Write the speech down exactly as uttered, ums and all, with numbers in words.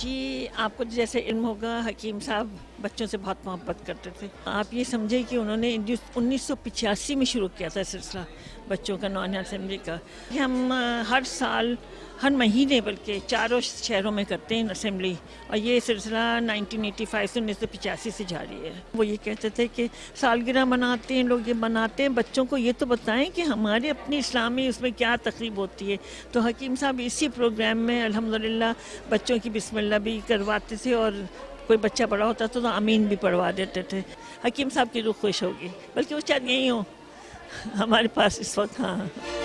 जी आपको जैसे इल्म होगा हकीम साहब बच्चों से बहुत मोहब्बत करते थे। आप ये समझे कि उन्होंने उन्नीस सौ पचासी में शुरू किया था सिलसिला बच्चों का नॉन असेंबली का। हम हर साल हर महीने बल्कि चारों शहरों में करते हैं असेंबली, और ये सिलसिला नाइनटीन एटी फाइव से उन्नीस सौ पचासी से जारी है। वो ये कहते थे कि सालगिरह मनाते हैं लोग, ये मनाते हैं, बच्चों को ये तो बताएं कि हमारे अपनी इस्लामी उसमें क्या तकरीब होती है। तो हकीम साहब इसी प्रोग्राम में अल्हम्दुलिल्लाह बच्चों की बिस्मिल्लाह भी करवाते थे, और कोई बच्चा बड़ा होता था तो आमीन भी पढ़वा देते थे। हकीम साहब की रूह खुश होगी, बल्कि वो शायद यहीं हो हमारे पास इस वक्त। हाँ।